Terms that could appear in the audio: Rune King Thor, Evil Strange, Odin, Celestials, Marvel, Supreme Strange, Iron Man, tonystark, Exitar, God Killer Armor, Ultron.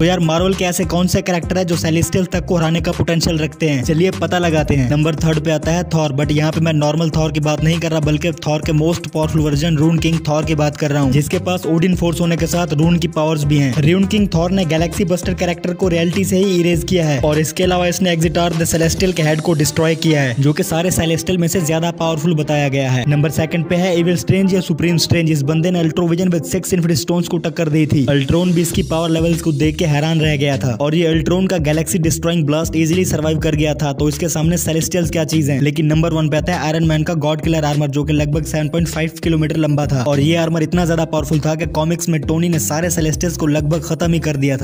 तो यार मार्वल के ऐसे कौन से कैरेक्टर है जो सेलेस्टियल तक को हराने का पोटेंशियल रखते हैं, चलिए पता लगाते हैं। नंबर थर्ड पे आता है थॉर, बट यहाँ पे मैं नॉर्मल थॉर की बात नहीं कर रहा बल्कि थॉर के most powerful version रून king Thor की बात कर रहा हूँ, जिसके पास ओडिन फोर्स होने के साथ रून की पावर्स भी हैं। रून किंग थॉर ने गैलेक्सी बस्टर कैरेक्टर को रियलिटी से ही इरेज किया है और इसके अलावा इसने एक्सिटार द सेलेस्टियल के हेड को डिस्ट्रॉय किया है, जो कि सारे सेलेस्टियल में से ज्यादा पावरफुल बताया गया है। नंबर सेकंड पे है इविल स्ट्रेंज या सुप्रीम स्ट्रेंज। इस बंदे ने अल्ट्रोविजन विद 6 इन्फिनिटी स्टोन्स को टक्कर दी थी। अल्ट्रॉन भी इसकी पावर लेवल्स को देख के हैरान रह गया था और ये अल्ट्रॉन का galaxy destroying blast easily survive कर गया था, तो इसके सामने सेलेस्टियल्स क्या चीज है। लेकिन नंबर वन पे आता है आयरन मैन का गॉड किलर आर्मर, जो कि लगभग 7.5 किलोमीटर लंबा था और ये आर्मर इतना ज्यादा पावरफुल था कि कॉमिक्स में टोनी ने सारे सेलेस्टियल्स को लगभग खत्म ही कर दिया था।